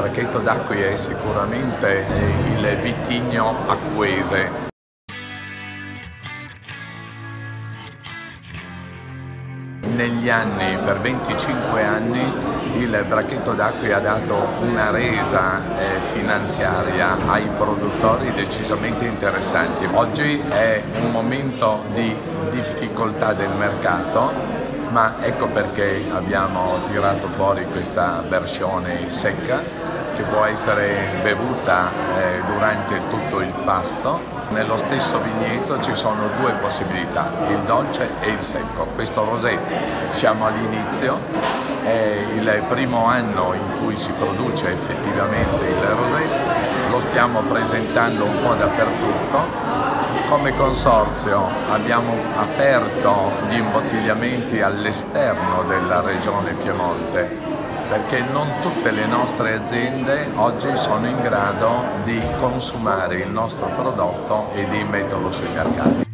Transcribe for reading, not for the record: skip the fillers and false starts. Brachetto d'Acqui è sicuramente il vitigno acquese. Negli anni, per 25 anni, il Brachetto d'Acqui ha dato una resa finanziaria ai produttori decisamente interessanti. Oggi è un momento di difficoltà del mercato, ma ecco perché abbiamo tirato fuori questa versione secca che può essere bevuta durante tutto il pasto. Nello stesso vigneto ci sono due possibilità, il dolce e il secco. Questo rosé, siamo all'inizio, è il primo anno in cui si produce effettivamente il rosé, lo stiamo presentando un po' dappertutto. Come Consorzio abbiamo aperto gli imbottigliamenti all'esterno della regione Piemonte, perché non tutte le nostre aziende oggi sono in grado di consumare il nostro prodotto e di metterlo sui mercati.